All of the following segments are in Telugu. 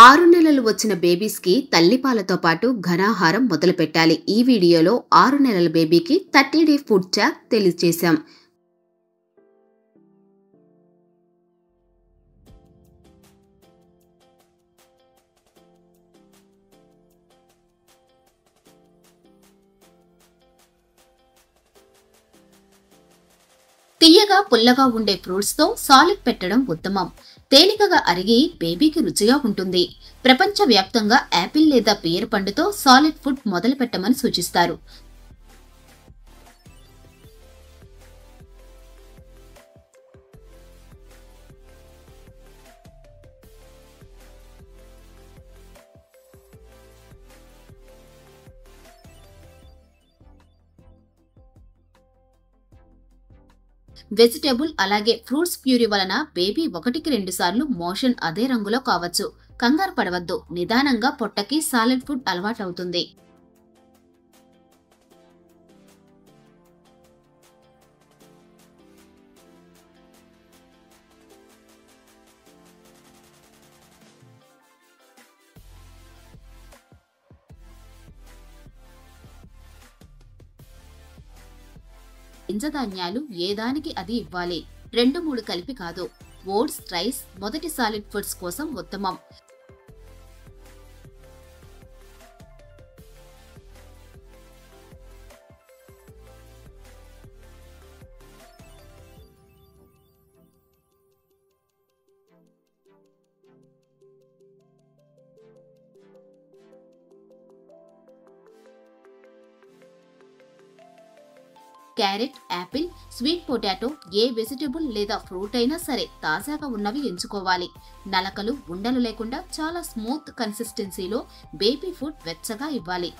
6 నెలలు వచ్చిన బేబీస్ కి తల్లిపాలతో పాటు ఘనాహారం మొదలు పెట్టాలి. ఈ వీడియోలో 6 నెలల బేబీకి 30 డే ఫుడ్ ట్యాగ్ తెలియజేశాం. తియ్యగా పుల్లగా ఉండే ఫ్రూట్స్ తో సాలిడ్ పెట్టడం ఉత్తమం. తేలికగా అరిగి బేబీకి రుచిగా ఉంటుంది. ప్రపంచవ్యాప్తంగా యాపిల్ లేదా పియర్ పండుతో సాలిడ్ ఫుడ్ మొదలు పెట్టమని సూచిస్తారు. వెజిటబుల్ అలాగే ఫ్రూట్స్ ప్యూరీ వలన బేబీ 1 కి 2 సార్లు మోషన్ అదే రంగులో కావచ్చు. కంగారు పడవద్దు, నిదానంగా పొట్టకి సాలిడ్ ఫుడ్ అలవాటవుతుంది. ధాన్యాలు ఏదానికి అది ఇవ్వాలి, 2-3 కలిపి కాదు. ఓట్స్, రైస్ మొదటి సాలిడ్ ఫుడ్స్ కోసం ఉత్తమం. క్యారెట్, యాపిల్, స్వీట్ పొటాటో ఏ వెజిటబుల్ లేదా ఫ్రూట్ అయినా సరే తాజాగా ఉన్నవి ఎంచుకోవాలి. నలకలు, ఉండలు లేకుండా చాలా స్మూత్ కన్సిస్టెన్సీలో బేబీ ఫుడ్ వెచ్చగా ఇవ్వాలి.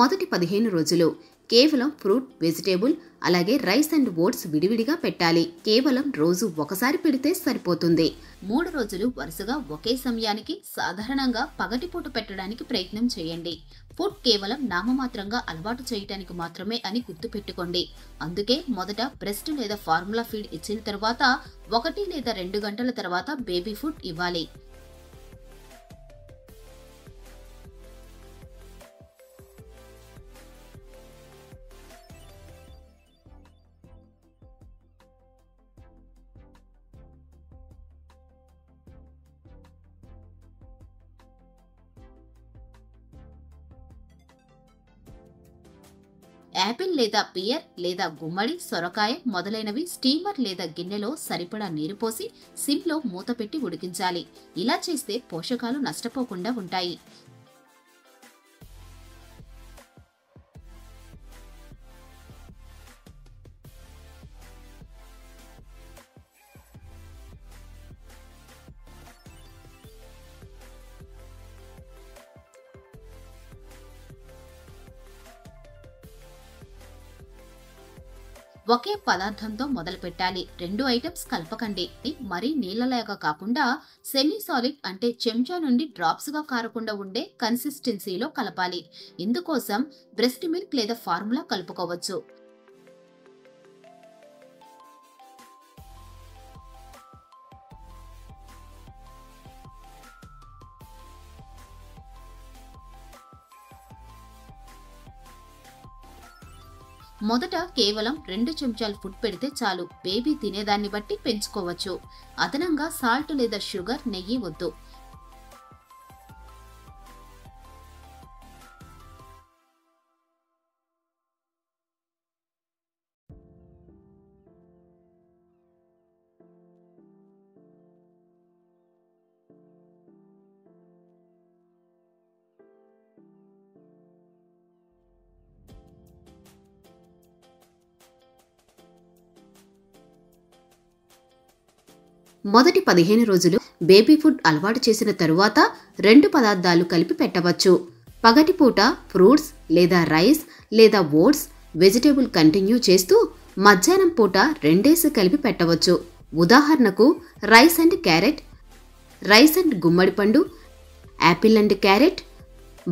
మొదటి 15 రోజులు కేవలం ఫ్రూట్, వెజిటేబుల్ అలాగే రైస్ అండ్ ఓట్స్ విడివిడిగా పెట్టాలి. కేవలం రోజు ఒకసారి పెడితే సరిపోతుంది. 3 రోజులు వరుసగా ఒకే సమయానికి సాధారణంగా పగటిపూట పెట్టడానికి ప్రయత్నం చేయండి. ఫుడ్ కేవలం నామమాత్రంగా అలవాటు చేయటానికి మాత్రమే అని గుర్తుపెట్టుకోండి. అందుకే మొదట బ్రెస్ట్ లేదా ఫార్ములా ఫీడ్ ఇచ్చిన తర్వాత 1 లేదా 2 గంటల తర్వాత బేబీ ఫుడ్ ఇవ్వాలి. యాపిల్ లేదా పియర్ లేదా గుమ్మడి, సొరకాయ మొదలైనవి స్టీమర్ లేదా గిన్నెలో సరిపడా నీరు పోసి సిమ్లో మూత పెట్టి ఉడికించాలి. ఇలా చేస్తే పోషకాలు నష్టపోకుండా ఉంటాయి. ఒకే పదార్థంతో మొదలు పెట్టాలి. 2 ఐటమ్స్ కలపకండి. మరీ నీళ్ళలాగా కాకుండా సెమీ సాలిడ్ అంటే చెంచా నుండి డ్రాప్స్ గా కారకుండా ఉండే కన్సిస్టెన్సీలో కలపాలి. ఇందుకోసం బ్రెస్ట్ మిల్క్ లేదా ఫార్ములా కలుపుకోవచ్చు. మొదట కేవలం 2 చెంచాలు ఫుడ్ పెడితే చాలు. బేబీ తినేదాన్ని బట్టి పెంచుకోవచ్చు. అదనంగా సాల్ట్ లేదా షుగర్, నెయ్యి వద్దు. మొదటి 15 రోజులు బేబీ ఫుడ్ అలవాటు చేసిన తరువాత 2 పదార్థాలు కలిపి పెట్టవచ్చు. పగటిపూట ఫ్రూట్స్ లేదా రైస్ లేదా ఓట్స్, వెజిటేబుల్ కంటిన్యూ చేస్తూ మధ్యాహ్నం పూట 2 కలిపి పెట్టవచ్చు. ఉదాహరణకు rice and carrot, rice and గుమ్మడి పండు, apple and carrot,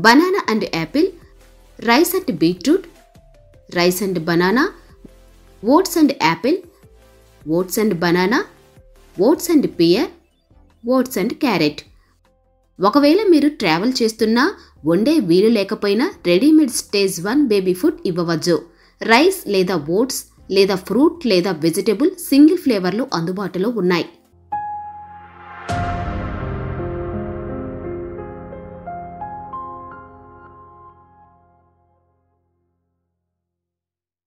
banana and apple, rice and beetroot, rice and banana, oats and apple, oats and banana, oats and pear, oats and carrot. ఒకవేళ మీరు ట్రావెల్ చేస్తున్నా వండే వీలు లేకపోయినా రెడీమేడ్ స్టేజ్ 1 బేబీ ఫుడ్ ఇవ్వవచ్చు. రైస్ లేదా ఓట్స్ లేదా ఫ్రూట్ లేదా వెజిటబుల్ సింగిల్ ఫ్లేవర్లు అందుబాటులో ఉన్నాయి.